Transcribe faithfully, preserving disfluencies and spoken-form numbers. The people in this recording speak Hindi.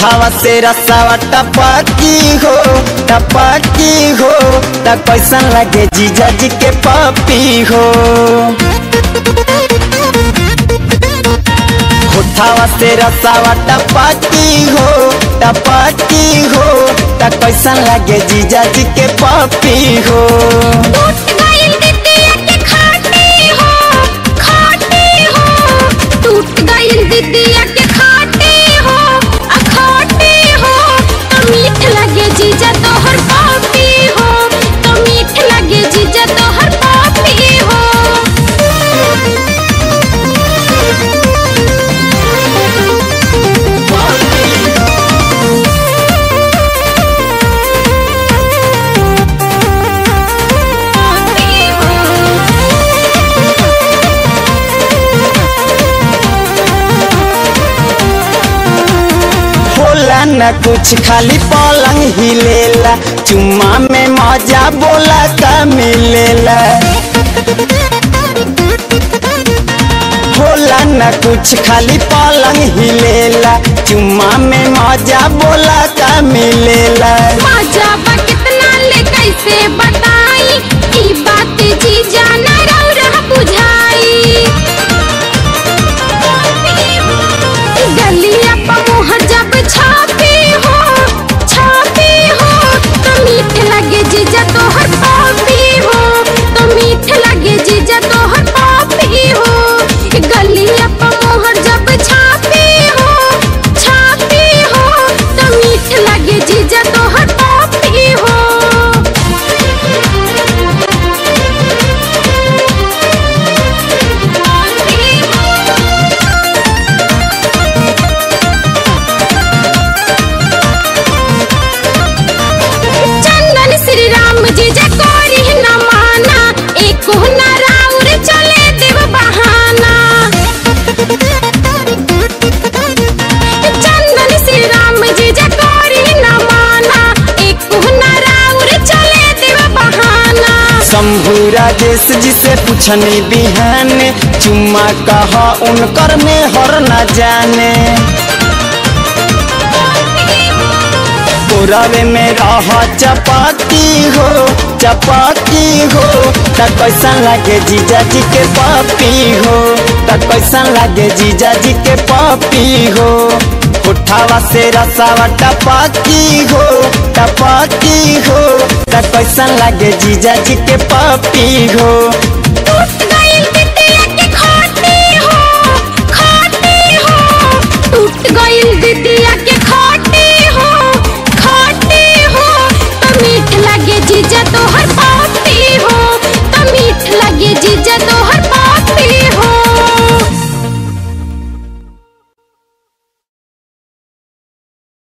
हावा से रसावा टपकी हो टपकी हो तक पैसा लगे जीजा जी के पापी हो। होठावा से रसावा टपकी हो टपकी हो तक पैसा लगे जीजा जी के पापी हो। ना कुछ खाली पलंग ही लेला चुम्मा में मजा बोला का मिलेला। होला ना कुछ खाली पलंग ही लेला चुम्मा में मजा बोला का मिलेला। मजा बा कितना ले कैसे बताई ई बात जी जाना रौरा बुझाई। गलिया पर मोहर जब छा राजेश जी से पूछनी बिहाने चुम्मा कहा उनकर में हर न जाने। कोरावे में रहा चपाती हो चपाती हो तक पैसा लगे जीजा जी के पापी हो तक पैसा लगे जीजा जी के पापी हो। उठावा से रसावा टपाकी हो टपाकी हो तक पैसा लगे जीजा जी के पापी हो। टूट गइल बिटिया के खाती हो खाती हो टूट गइल बिटिया।